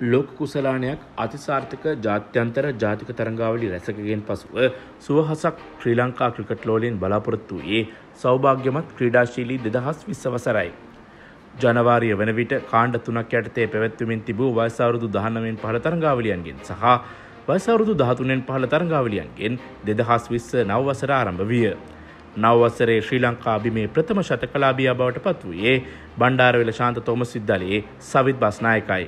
ලෝක කුසලාණයක් අතිසාර්ථක ජාත්‍යන්තර ජාතික තරඟාවලිය රැසකගෙන් පසුව සුවහසක් ශ්‍රී ලංකා ක්‍රිකට් ලෝලයෙන් බලාපොරොත්තු වූයේ සෞභාග්‍යමත් ක්‍රීඩාශීලී 2020 වසරයි. ජනවාරිය වන විට කාණ්ඩ 3ක් යටතේ පැවැත්වෙමින් තිබූ වයස අවුරුදු 19න් පහළ තරඟාවලියන්ගෙන් සහ වයස අවුරුදු 13න් පහළ තරඟාවලියන්ගෙන් 2020 නව වසර ආරම්භ විය. නව වසරේ ශ්‍රී ලංකා අභිමේ ප්‍රථම ශතකලාභියා බවට පත් වූයේ බණ්ඩාරවේල ශාන්ත තෝමස් විද්‍යාලයේ සවිත් බස්නායකයි.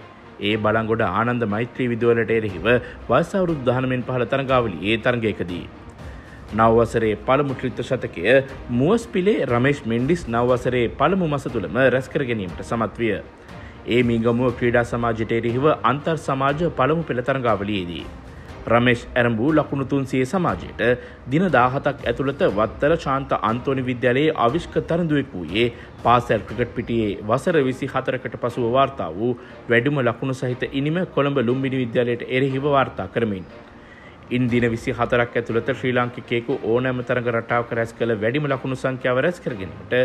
ඒ බලංගොඩ ආනන්ද මෛත්‍රී විදුවලට එරෙහිව වයස අවුරුදු 19න් පහළ තරඟාවලියේ තරඟයකදී නව වසරේ පළමු ත්‍රිත්ව ශතකය මුවස්පිලේ රමේෂ් මෙන්ඩිස් නව වසරේ පළමු මාස තුලම රැස් කර ගැනීමට සමත් විය. ඒ මීගමුව ක්‍රීඩා සමාජයට එරෙහිව අන්තර් සමාජ පළමු පෙළ තරඟාවලියේදී රමේෂ් ඇරඹු ලකුණු 300 සමාජයට දින 17ක් ඇතුළත වත්තල ශාන්ත අන්තෝනි විද්‍යාලයේ අවිෂ්ක තරඳුවෙක් වූයේ පාසල් ක්‍රිකට් පිටියේ වසර 24කට පසුව වාර්තා වූ වැඩිම ලකුණු සහිත ඉනිම කොළඹ ලුම්බිනි විද්‍යාලයට එරෙහිව වාර්තා කරමින් ඉන් දින 24ක් ඇතුළත ශ්‍රී ලාංකිකයෙකු ඕනෑම තරඟ රටාවක රැස් කළ වැඩිම ලකුණු සංඛ්‍යාව රැස් කර ගැනීමට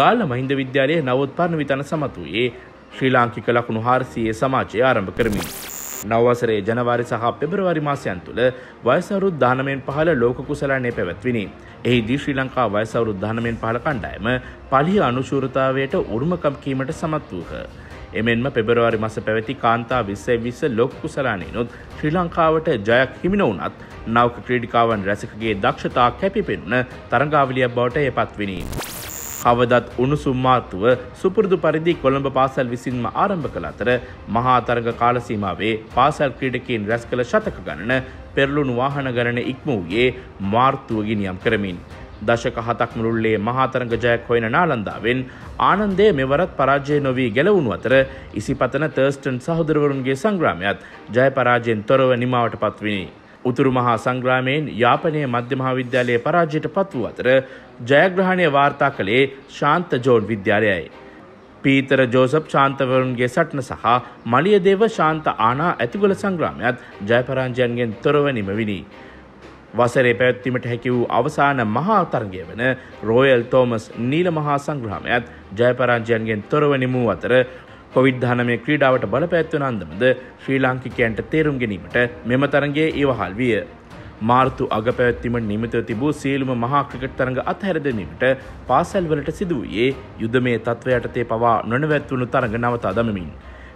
ගාල්ල මහින්ද විද්‍යාලයේ නවෝත්පාදන විතන සමත් වූයේ ශ්‍රී ලාංකික ලකුණු 400 සමාජය ආරම්භ කරමින් නවවසරේ ජනවාරි සහ පෙබරවාරි මාසයන් තුළ වයස අවුරුදු 19න් පහළ ලෝක කුසලාණය පැවැත්විණි. එහිදී ශ්‍රී ලංකා වයස අවුරුදු 19න් පහළ කණ්ඩායම පලිය අනුශූරතාවයට උරුමකම් කීමට සමත් වූහ. එමෙන්ම පෙබරවාරි මාස පැවැති කාන්තා 2020 ලෝක කුසලාණයනොත් ශ්‍රී ලංකාවට ජයක් හිමි නොවුනත් නවක ක්‍රීඩිකාවන් රැසකගේ දක්ෂතා කැපි පෙනුන තරඟාවලියක් බවට එය පත්විණි. කවදත් උණුසුම් මාතුව සුපුරුදු පරිදි කොළඹ පාසල් විසින්ම ආරම්භ කළ අතර මහා තරඟ කාලසීමාවේ පාසල් ක්‍රීඩකයන් රැස් කළ ශතක ගණන පෙරළුණු වාහන ගණන ඉක්ම වූයේ මාර්තුව ගිනියම් කරමින්. දශක 7ක් මුළුල්ලේ මහා තරඟ ජයක් හොයන නාලන්දාවෙන් ආනන්දය මෙවරත් පරාජය නොවී ගැලවුණු අතර ඉසිපතන තර්ස්ටන් සහෝදරවරුන්ගේ සංග්‍රාමයත් ජය පරාජයෙන් තොරව නිමාවට පත්විණි. උතුරු මහා සංග්‍රාමයෙන් යාපනයේ මධ්‍ය මහාවිද්‍යාලයේ පරාජයට පත් වූ අතර ජයග්‍රහණය වාර්තා කළේ ශාන්ත ජෝන් විද්‍යාලයයි. පීතර ජෝසප් ශාන්තවරුන්ගේ සටන සහ මලියදේව ශාන්ත ආනා ඇතිගොල සංග්‍රාමයත් ජයපරාජයන්ගෙන් තොරව නිමවිණි. වසරේ පැවැත්වීමට හැකි වූ අවසාන මහා තරගය වන රොයල් තෝමස් නීල මහා සංග්‍රාමයත් ජයපරාජයන්ගෙන් තොරව නිමූ අතර කොවිඩ්-19 ක්‍රීඩාවට බලපෑත්වන අන්දමද ශ්‍රී ලාංකිකයන්ට තේරුම් ගැනීමට මෙම තරගයේ ඉවහල් විය. මාර්තු අග පැවැත්වීමට නියමිතව තිබූ සියලුම මහා ක්‍රිකට් තරඟ අත්හැර දැමීමට පාසල්වලට සිදු වූයේ යුදමය තත්ත්ව යටතේ පවා නොනවත්වුණු තරඟ නවතා දමමින්.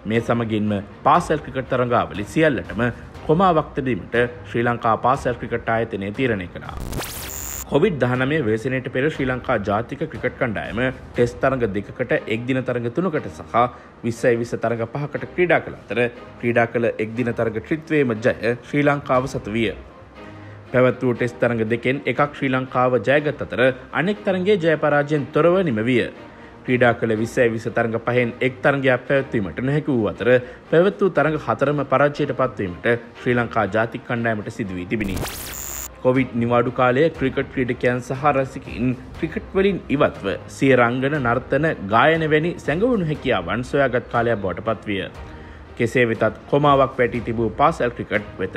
මේ සමගින්ම පාසල් ක්‍රිකට් තරඟාවලි සියල්ලටම කොමාවක් තැබීමට ශ්‍රී ලංකා පාසල් ක්‍රිකට් ආයතනය තීරණය කළා. කොවිඩ්-19 ව්‍යසනයට පෙර ශ්‍රී ලංකා ජාතික ක්‍රිකට් කණ්ඩායම ටෙස්ට් තරඟ 2කට එක්දින තරඟ 3කට සහ 20-20 තරඟ 5කට ක්‍රීඩා කළ අතර ක්‍රීඩා කළ එක්දින තරඟ ත්‍රිත්වයේම ජය ශ්‍රී ලංකාව සතු විය. පැවැත් වූ ටෙස්ට් තරඟ 2කින් එකක් ශ්‍රී ලංකාව ජයගත් අතර අනෙක් තරඟයේ ජය පරාජයෙන් තොරව නිම විය. ක්‍රීඩා කළ 20-20 තරඟ 5න් එක් තරඟයක් පැවැත්වීමට නොහැකි වූ අතර පැවැත් වූ තරඟ 4ම පරාජයට පත්වීමට ශ්‍රී ලංකා ජාතික කණ්ඩායමට සිදු වී තිබිණි. කොවිඩ් නිවාඩු කාලයේ ක්‍රිකට් ක්‍රීඩකයන් සහ රසිකින් ක්‍රිකට් වලින් ඉවත්ව සිය රංගන නර්තන ගායන වැනි සැඟවුණු හැකියාවන් සොයාගත් කාලයක් බවට පත්විය. කෙසේ වෙතත් කොමාවක් වැටි තිබූ පාසල් ක්‍රිකට් වෙත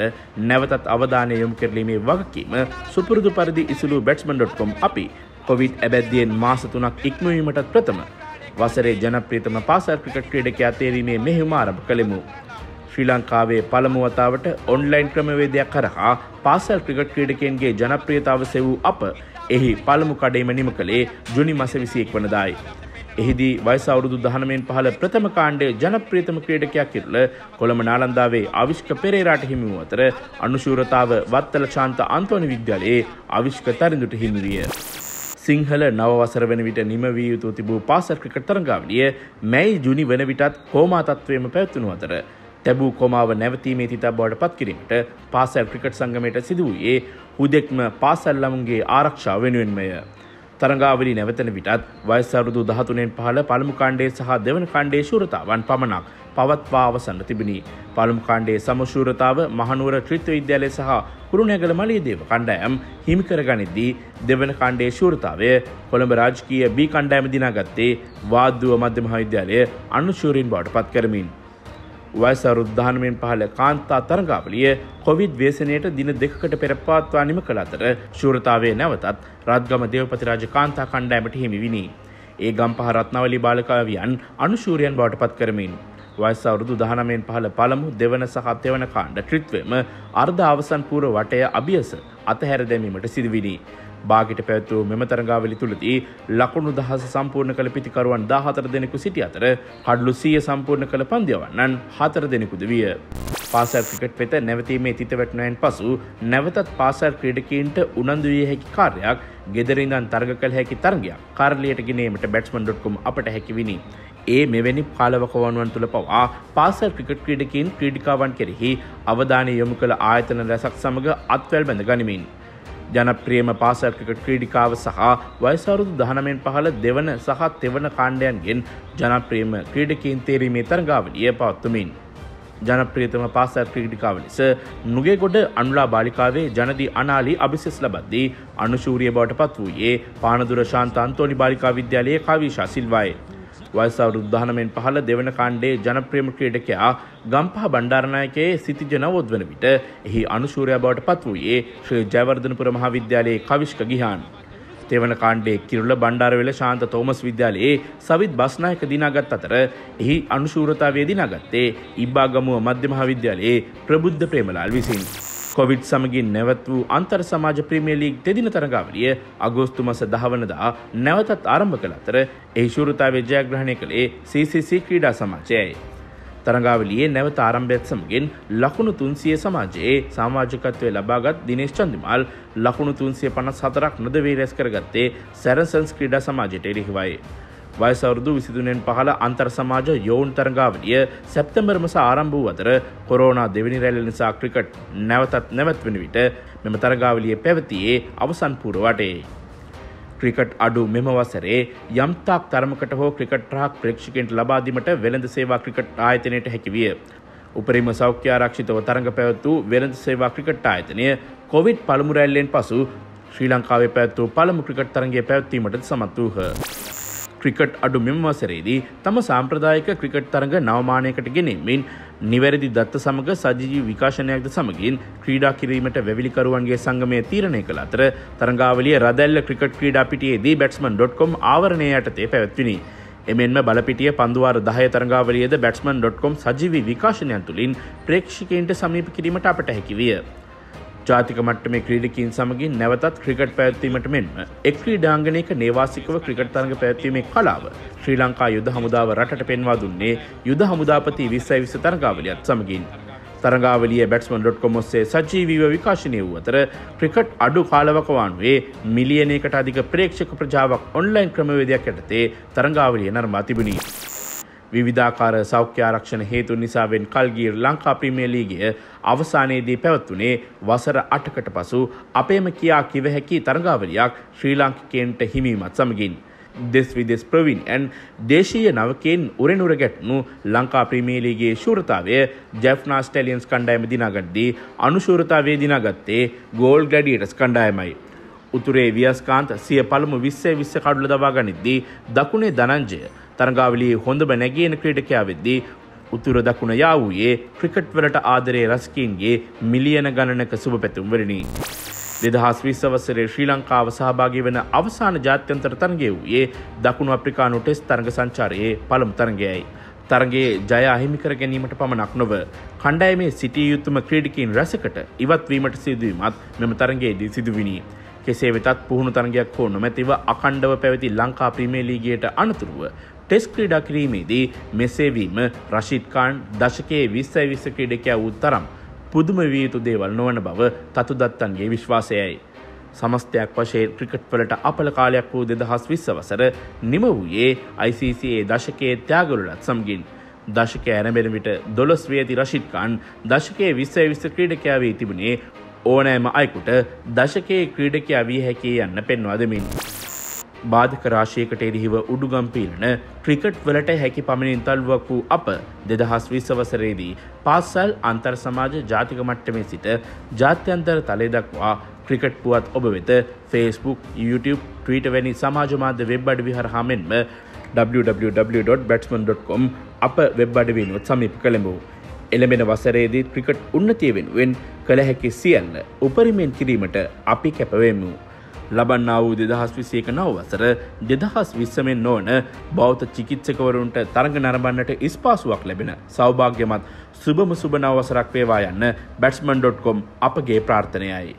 නැවතත් අවධානය යොමු කිරීමේ වගකීම සුපුරුදු පරිදි ඉසුළු batsman.com අපි කොවිඩ් ඇබැද්දියෙන් මාස 3ක් ඉක්මවීමටත් ප්‍රථම වසරේ ජනප්‍රියතම පාසල් ක්‍රිකට් ක්‍රීඩකයා තේරීමේ මෙහෙයුම ආරම්භ කළෙමු. ශ්‍රී ලංකාවේ පළමු වතාවට ඔන්ලයින් ක්‍රමවේදයක් හරහා පාසල් ක්‍රිකට් ක්‍රීඩකයන්ගේ ජනප්‍රියතාව සෙවූ අප එහි පළමු කඩේම නිම කළේ ජුනි මාස 21 වනදායි. එහිදී වයස අවුරුදු 19න් පහළ ප්‍රථම කාණ්ඩයේ ජනප්‍රියතම ක්‍රීඩකයා කිරුළ කොළඹ නාලන්දාවේ අවිෂ්ක පෙරේරාට හිමි වූ අතර අනුශූරතාව වත්තල ශාන්ත අන්තෝනි විද්‍යාලයේ අවිෂ්ක තරිඳුට හිමි විය. සිංහල නව වසර වන විට නිම වී යුතුව තිබූ පාසල් ක්‍රිකට් තරඟාවලිය මැයි ජුනි වන විටත් කොමා තත්ත්වයේම පැවතුණු අතර තැබූ කොමාව නැවතීමේ තිතා බවට පත් කිරීමට පාසල් ක්‍රිකට් සංගමයට සිදු වූයේ හුදෙක්ම පාසල් ළමුන්ගේ ආරක්ෂාව වෙනුවෙන්මය. තරඟාවලි නැවතන විටත් වයස අවුරුදු 13න් පහළ පළමු කාණ්ඩයේ සහ දෙවන කාණ්ඩයේ ශූරතාවන් පමණක් පවත්වා අවසන් තිබිණි. පළමු කාණ්ඩයේ සම ශූරතාව මහනුවර ත්‍රිත්ව විද්‍යාලය සහ කුරුණෑගල මලියදේව කණ්ඩායම් හිමි කරගනිද්දී දෙවන කාණ්ඩයේ ශූරතාවය කොළඹ රාජකීය B කණ්ඩායම දිනාගත්තේ වාද්දුව මධ්‍ය මහාවිද්‍යාලය අනුශූරීන් බවට පත් කරමින්. වයස අවුරුදු 19න් පහළ කාන්තා තරඟාවලිය කොවිඩ් ව්‍යසනයට දින 2කට පෙර පවත්වා නිම කළ අතර ශූරතාවයේ නැවතත් රත්ගම දේවපති රාජ කාන්තා කණ්ඩායමට හිමි විණි. ඒ ගම්පහ රත්නවලී බාලකාවියන් අනුශූරයන් බවට පත් කරමින් වයස අවුරුදු 19න් පහළ පළමු දෙවන සහ තෙවන කාණ්ඩ ත්‍රිත්වයේම අර්ධ අවසන් පූර්ව වටය අභියස අතහැර දැමීමට සිදුවිණි. බාගෙට පැවතු මෙම තරගාවලිය තුලදී ලකුණු දහස සම්පූර්ණ කළ පිටිකරුවන් 14 දෙනෙකු සිටි අතර හඩලු 100 සම්පූර්ණ කළ පන්දියවන්නන් 4 දෙනෙකුද විය. පාසල් ක්‍රිකට් වෙත නැවතීමේ තිතවැටුමෙන් පසු නැවතත් පාසල් ක්‍රීඩකීන්ට උනන්දු විය හැකි කාර්යයක් ගෙදරින් ඉඳන් තරග කළ හැකි තරගයක් කාර්ලියට ගෙනීමට batsman.com අපට හැකි විණි. ඒ මෙවැනි කාලවකවානුවන් තුළ පවා පාසල් ක්‍රිකට් ක්‍රීඩකීන් ක්‍රීඩිකාවන් කෙරෙහි අවධානය යොමු කළ ආයතන රැසක් සමග අත්වැල් බැඳ ගනිමින්. ජනප්‍රියම පාසල් ක්‍රිකට් ක්‍රීඩිකාව සහ වයස අවුරුදු 19න් පහළ දෙවන සහ තෙවන කාණ්ඩයන්ගෙන් ජනප්‍රියම ක්‍රීඩකීන් තීරීමේ තරගාවලිය පවත්වමින්. ජනප්‍රියතම පාසල් ක්‍රීඩිකාව ලෙස නුගේගොඩ අනුලා බාලිකාවේ ජනදී අනාලි අභිශේෂ ලබද්දී අනුශූරිය බවට පත් වූයේ පානදුර ශාන්ත අන්තෝනි බාලිකා විද්‍යාලයේ කවිෂා සිල්වායි. වයස අවුරුදු 19න් පහළ දෙවන කාණ්ඩයේ ජනප්‍රියම ක්‍රීඩකයා ගම්පහ බණ්ඩාරනායකගේ සිටිජ නවොද්වන විට එහි අනුශූරයා බවට පත් වූයේ ශ්‍රී ජයවර්ධනපුර මහාවිද්‍යාලයේ කවිෂ්ක ගිහාන්. තෙවන කාණ්ඩයේ කිරුළ බණ්ඩාරවේල ශාන්ත තෝමස් විද්‍යාලයේ සවිත් බස්නායක දිනාගත් අතර එහි අනුශූරතාවයේ දිනාගත්තේ ඉබ්බාගමුව මධ්‍ය මහාවිද්‍යාලයේ ප්‍රබුද්ධ ප්‍රේමලාල් විසින්. කොවිඩ් සමගින් නැවත වූ අන්තර් සමාජ ප්‍රීමියර් ලීග් දෙදින තරගාවලිය අගෝස්තු මාස 10 වනදා නැවතත් ආරම්භ කළ අතර එහි ශූරතාවේ ජයග්‍රහණය කළේ CCC ක්‍රීඩා සමාජයයි. තරගාවලියේ නැවත ආරම්භයත් සමගින් ලකුණු 300 සමාජයේ සමාජිකත්වයේ ලබාගත් දිනේෂ් චන්දිමාල් ලකුණු 354ක් නදවේ රැස් කරගත්තේ සැරසන්ස් ක්‍රීඩා සමාජයට එරෙහිවයි. වයස අවුරුදු 23න් පහළ අන්තර් සමාජ යෝන් තරගාවලිය සැප්තැම්බර් මාස ආරම්භ වූ අතර කොරෝනා දෙවෙනි රැල්ල නිසා ක්‍රිකට් නැවතත් වෙන විට මෙම තරගාවලිය පැවතියේ අවසන් පූර්ව වටේ. ක්‍රිකට් අඩු මෙම වසරේ යම්තාක් තරමකට හෝ ක්‍රිකට් රහක් ප්‍රේක්ෂකයන්ට ලබා දීමට වෙළඳ සේවා ක්‍රිකට් ආයතනයට හැකි විය. උපරිම සෞඛ්‍ය ආරක්ෂිතව තරඟ පැවැත් වූ වෙළඳ සේවා ක්‍රිකට් ආයතනය කොවිඩ් පළමු රැල්ලෙන් පසු ශ්‍රී ලංකාවේ පැවැත් වූ පළමු ක්‍රිකට් තරඟය පැවැත්වීමට සමත් වූහ. ක්‍රිකට් අඩු මෙම වසරේදී තම සාම්ප්‍රදායික ක්‍රිකට් තරඟ නවමානයකට ගෙනෙමින් නිවැරදි දත්ත සමග සජීවී විකාශනයක්ද සමගින් ක්‍රීඩා කිරීමට වැවිලිකරුවන්ගේ සංගමය තීරණය කළ අතර තරඟාවලිය රදැල්ල ක්‍රිකට් ක්‍රීඩා පිටියේදී batsman.com ආවරණය යටතේ පැවැත්විණි. එමෙන්ම බලපිටිය පන්දුවාර 10 තරඟාවලියද batsman.com සජීවී විකාශනයන් තුළින් ප්‍රේක්ෂකයන්ට සමීප කිරීමට අපට හැකි විය. ජාතික මට්ටමේ ක්‍රීඩකීන් සමගින් නැවතත් ක්‍රිකට් පැවැත්වීමට මෙන්ම එක් ක්‍රීඩාංගණයක නේවාසිකව ක්‍රිකට් තරඟ පැවැත්වීමේ කලාව ශ්‍රී ලංකා යුද හමුදාව රටට පෙන්වා දුන්නේ යුද හමුදාපති 2020 තරගාවලියත් සමගින්. තරගාවලිය batsman.com ඔස්සේ සජීවීව විකාශනය වූ අතර ක්‍රිකට් අඩු කාලවකවානුවේ මිලියනයකට අධික ප්‍රේක්ෂක ප්‍රජාවක් ඔන්ලයින් ක්‍රමවේදයක් යටතේ තරගාවලිය නරඹා තිබුණි. විවිධාකාර සෞඛ්‍ය ආරක්ෂණ හේතුන් නිසාවෙන් කල්ගිය ලංකා ප්‍රීමියර් ලීගය අවසානයේදී පැවතුනේ වසර 8කට පසු අපේම කියා කිව හැකි තරගාවලියක් ශ්‍රී ලාංකිකයන්ට හිමිවීමත් සමගින් දෙස් විදෙස් ප්‍රවීණයන් දේශීය නවකයන් උරෙනුර ගැටුණු ලංකා ප්‍රීමියර් ලීගයේ ශූරතාවය ජැෆ්නා ස්ටැලියන්ස් කණ්ඩායම දිනාගද්දී අනුශූරතාවයේ දිනාගත්තේ ගෝල් ග්ලැඩියටර්ස් කණ්ඩායමයි. උතුරේ වියස්කාන්ත සිය පළමු 20-20 කඩුල දබා ගනිද්දී දකුණේ ධනංජය තරගාවලියේ හොඳම නැගියන ක්‍රීඩකයා වෙද්දී උතුර දකුණ යාවුයේ ක්‍රිකට් වලට ආදරේ රසිකයින්ගේ මිලියන ගණනක සුබපැතුම් වලිනි. 2020 වසරේ ශ්‍රී ලංකාව සහභාගී වන අවසාන ජාත්‍යන්තර තරගය වූයේ දකුණු අප්‍රිකානු ටෙස්ට් තරග සංචාරයේ පළමු තරගයයි. තරගයේ ජය අහිමි කර ගැනීමට පමණක් නොව කණ්ඩායමේ සිටිය යුතුම ක්‍රීඩකීන් රැසකට ඉවත් වීමට සිදුවීමත් මෙම තරගයේදී සිදුවිණි. කෙසේ වෙතත් පුහුණු තරගයක් හෝ නොමැතිව අඛණ්ඩව පැවති ලංකා ප්‍රීමියර් ලීගයට අනතුරුව ටෙස්ට් ක්‍රීඩා කිරීමේදී මෙසේ වීම රෂීඩ් ඛාන් දශකයේ 20-20 ක්‍රීඩකයා වූ තරම් පුදුම විය යුතු දේවල් නොවන බව තතු දත්තන්ගේ විශ්වාසයයි. සමස්තයක් වශයෙන් ක්‍රිකට් වලට අපල කාලයක් වූ 2020 වසර නිම වූයේ ICC දශකයේ ත්‍යාගවලත් සමගින්. දශකයේ ආරම්භයෙන් විට 12 වියති රෂීඩ් ඛාන් දශකයේ 20-20 ක්‍රීඩකයා වී තිබුණේ ඕනෑම අයකුට දශකයේ ක්‍රීඩකයා විය හැකි යන්න පෙන්වා දෙමින්. බාධක රාශියකට එරෙහිව උඩුගම් පීනන ක්‍රිකට් වලට හැකි පමණින් තල්ලුවක් වූ අප 2020 වසරේදී පාසල් අන්තර් සමාජ ජාතික මට්ටමේ සිට ජාත්‍යන්තර තලය දක්වා ක්‍රිකට් පුවත් ඔබ වෙත Facebook, YouTube, Twitter වැනි සමාජ මාධ්‍ය වෙබ් අඩවි හරහා මෙන්ම www.batsman.com අප වෙබ් අඩවිනුත් සමීප කළෙමු. එළඹෙන වසරේදී ක්‍රිකට් උන්නතිය වෙනුවෙන් කළ හැකි සියල්ල උපරිමයෙන් කිරීමට අපි කැපවෙමු. ලබන්නා වූ 2021 නව වසර 2020 මෙන් නොවන බෞද්ධ චිකිත්සකවරුන්ට තරඟ නරඹන්නට ඉස්පාසුවක් ලැබෙන සෞභාග්‍යමත් සුබම සුබ නව වසරක් වේවා යන්න batsman.com අපගේ ප්‍රාර්ථනයයි.